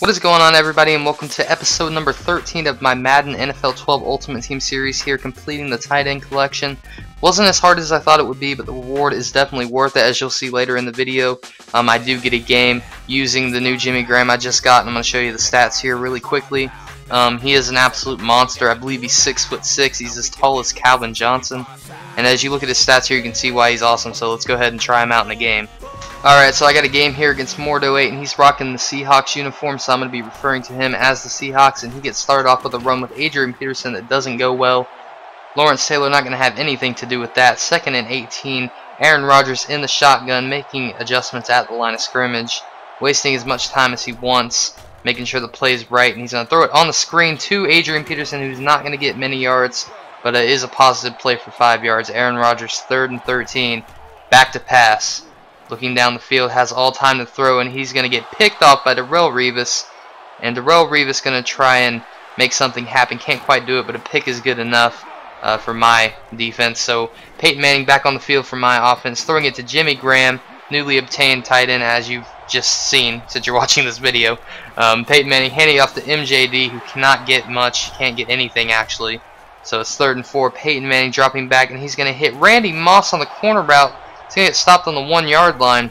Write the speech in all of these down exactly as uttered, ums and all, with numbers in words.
What is going on, everybody, and welcome to episode number thirteen of my Madden N F L twelve Ultimate Team series here, completing the tight end collection. Wasn't as hard as I thought it would be, but the reward is definitely worth it, as you'll see later in the video. Um, I do get a game using the new Jimmy Graham I just got, and I'm going to show you the stats here really quickly. Um, he is an absolute monster. I believe he's six foot six. He's as tall as Calvin Johnson. And as you look at his stats here, you can see why he's awesome. So let's go ahead and try him out in the game. Alright, so I got a game here against Mordo eight, and he's rocking the Seahawks uniform, so I'm going to be referring to him as the Seahawks, and he gets started off with a run with Adrian Peterson that doesn't go well. Lawrence Taylor not going to have anything to do with that. Second and eighteen, Aaron Rodgers in the shotgun, making adjustments at the line of scrimmage, wasting as much time as he wants, making sure the play is right, and he's going to throw it on the screen to Adrian Peterson, who's not going to get many yards, but it is a positive play for five yards. Aaron Rodgers, third and thirteen, back to pass. Looking down the field, has all time to throw, and he's going to get picked off by Darrell Revis. And Darrell Revis going to try and make something happen. Can't quite do it, but a pick is good enough uh, for my defense. So Peyton Manning back on the field for my offense, throwing it to Jimmy Graham, newly obtained tight end, as you've just seen since you're watching this video. Um, Peyton Manning handing off to M J D, who cannot get much, can't get anything actually. So it's third and four. Peyton Manning dropping back, and he's going to hit Randy Moss on the corner route. It's going to get stopped on the one-yard line,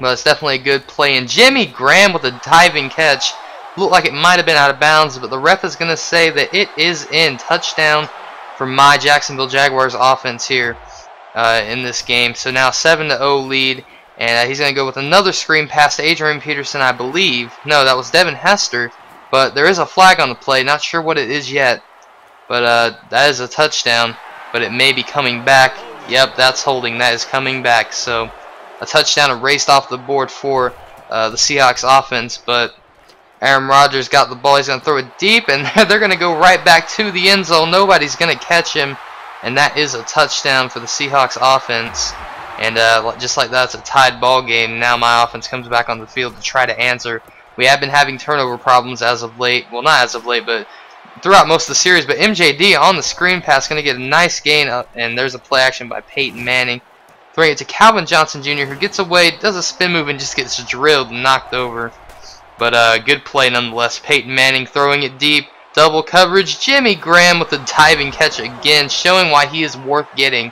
but it's definitely a good play. And Jimmy Graham with a diving catch. Looked like it might have been out of bounds, but the ref is going to say that it is in. Touchdown for my Jacksonville Jaguars offense here uh, in this game. So now seven to zero lead, and he's going to go with another screen pass to Adrian Peterson, I believe. No, that was Devin Hester, but there is a flag on the play. Not sure what it is yet, but uh, that is a touchdown, but it may be coming back. Yep, that's holding. That is coming back. So a touchdown erased off the board for uh, the Seahawks offense, but Aaron Rodgers got the ball. He's going to throw it deep, and they're going to go right back to the end zone. Nobody's going to catch him, and that is a touchdown for the Seahawks offense. And uh, just like that, it's a tied ball game. Now my offense comes back on the field to try to answer. We have been having turnover problems as of late. Well, not as of late, but throughout most of the series. But M J D on the screen pass, going to get a nice gain up, and there's a play action by Peyton Manning, throwing it to Calvin Johnson Junior, who gets away, does a spin move, and just gets drilled and knocked over. But uh, good play nonetheless. Peyton Manning throwing it deep, double coverage. Jimmy Graham with a diving catch again, showing why he is worth getting.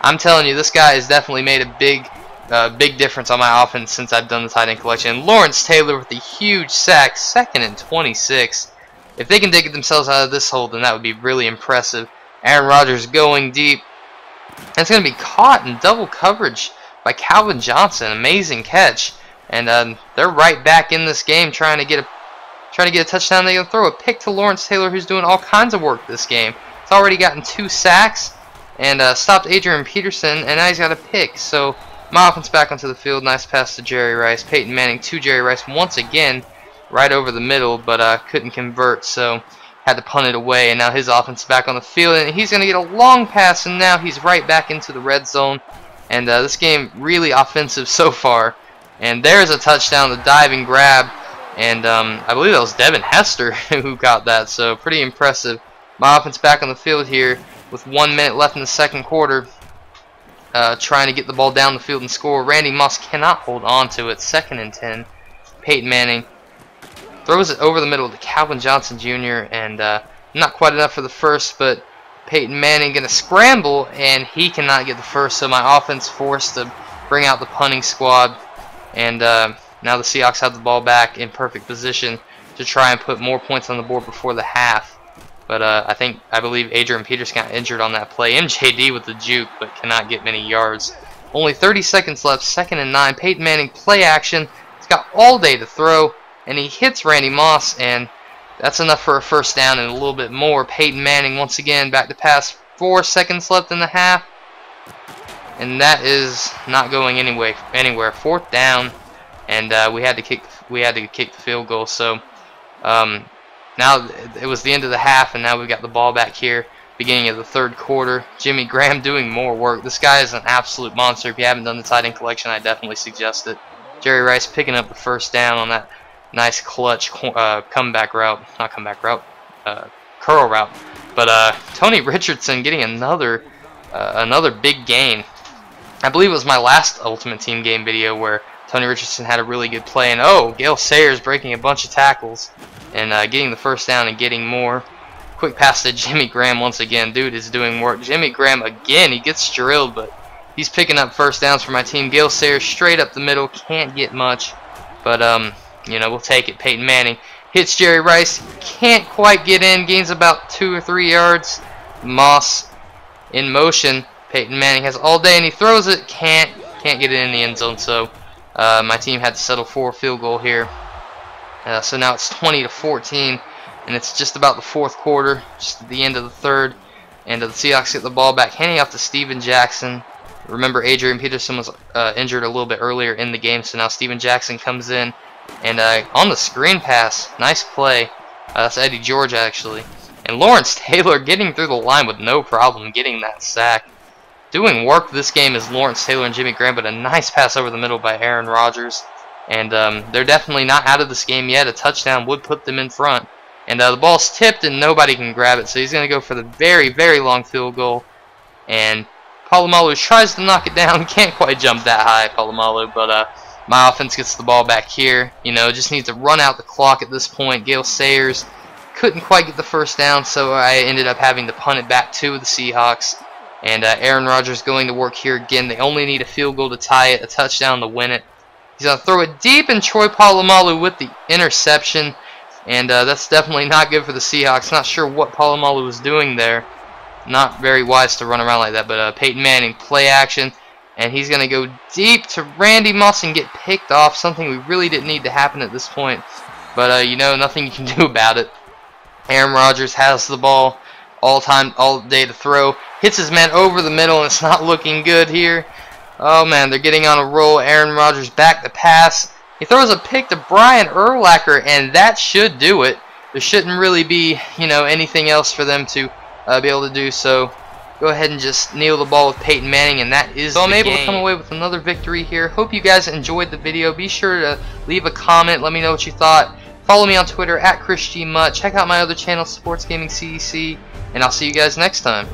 I'm telling you, this guy has definitely made a big, uh, big difference on my offense since I've done the tight end collection. And Lawrence Taylor with a huge sack, second and twenty-six. If they can dig themselves out of this hole, then that would be really impressive. Aaron Rodgers going deep. And it's going to be caught in double coverage by Calvin Johnson. Amazing catch. And um, they're right back in this game trying to get a trying to get a touchdown. They're going to throw a pick to Lawrence Taylor, who's doing all kinds of work this game. He's already gotten two sacks and uh, stopped Adrian Peterson, and now he's got a pick. So my offense back onto the field. Nice pass to Jerry Rice. Peyton Manning to Jerry Rice once again, right over the middle, but uh, couldn't convert, so had to punt it away. And now his offense back on the field, and he's going to get a long pass, and now he's right back into the red zone. And uh, this game really offensive so far. And there's a touchdown, the dive and grab, and um, I believe that was Devin Hester who got that, so pretty impressive. My offense back on the field here with one minute left in the second quarter, uh, trying to get the ball down the field and score. Randy Moss cannot hold on to it. Second and ten, Peyton Manning throws it over the middle to Calvin Johnson Junior, and uh, not quite enough for the first, but Peyton Manning going to scramble, and he cannot get the first, so my offense forced to bring out the punting squad. And uh, now the Seahawks have the ball back in perfect position to try and put more points on the board before the half. But uh, I think, I believe Adrian Peterson got injured on that play. M J D with the juke, but cannot get many yards. Only thirty seconds left, second and nine. Peyton Manning play action. He's got all day to throw, and he hits Randy Moss, and that's enough for a first down and a little bit more. Peyton Manning once again back to pass. Four seconds left in the half, and that is not going anyway, anywhere. Fourth down, and uh, we had to kick. We had to kick the field goal. So um, now it was the end of the half, and now we've got the ball back here, beginning of the third quarter. Jimmy Graham doing more work. This guy is an absolute monster. If you haven't done the tight end collection, I definitely suggest it. Jerry Rice picking up the first down on that nice clutch uh, comeback route, not comeback route, uh, curl route. But uh, Tony Richardson getting another uh, another big gain. I believe it was my last Ultimate Team game video where Tony Richardson had a really good play, and oh, Gale Sayers breaking a bunch of tackles and uh, getting the first down and getting more. Quick pass to Jimmy Graham once again. Dude is doing work. Jimmy Graham again, he gets drilled, but he's picking up first downs for my team. Gale Sayers straight up the middle, can't get much, but um, you know, we'll take it. Peyton Manning hits Jerry Rice, can't quite get in, gains about two or three yards. Moss in motion. Peyton Manning has all day, and he throws it. Can't can't get it in the end zone. So uh, my team had to settle for a field goal here. Uh, so now it's twenty to fourteen, and it's just about the fourth quarter, just at the end of the third. And the Seahawks get the ball back, handing off to Steven Jackson. Remember, Adrian Peterson was uh, injured a little bit earlier in the game, so now Steven Jackson comes in, and uh, on the screen pass, nice play. Uh, that's Eddie George actually, and Lawrence Taylor getting through the line with no problem, getting that sack. Doing work this game is Lawrence Taylor and Jimmy Graham, but a nice pass over the middle by Aaron Rodgers. And um, they're definitely not out of this game yet. A touchdown would put them in front. And uh, the ball's tipped and nobody can grab it, so he's going to go for the very, very long field goal. And Polamalu tries to knock it down. Can't quite jump that high, Polamalu, but uh, my offense gets the ball back here. You know, just needs to run out the clock at this point. Gale Sayers couldn't quite get the first down, so I ended up having to punt it back to the Seahawks. And uh, Aaron Rodgers going to work here again. They only need a field goal to tie it, a touchdown to win it. He's going to throw it deep, and Troy Polamalu with the interception. And uh, that's definitely not good for the Seahawks. Not sure what Polamalu was doing there. Not very wise to run around like that. But uh, Peyton Manning, play action. And he's going to go deep to Randy Moss and get picked off. Something we really didn't need to happen at this point. But, uh, you know, nothing you can do about it. Aaron Rodgers has the ball all time, all day to throw. Hits his man over the middle, and it's not looking good here. Oh, man, they're getting on a roll. Aaron Rodgers back the pass. He throws a pick to Brian Urlacher, and that should do it. There shouldn't really be, you know, anything else for them to uh, be able to do. So go ahead and just kneel the ball with Peyton Manning, and that is so I'm able to come away with another victory here. Hope you guys enjoyed the video. Be sure to leave a comment. Let me know what you thought. Follow me on Twitter, at Chris G Mutt. Check out my other channel, Sports Gaming C E C, and I'll see you guys next time.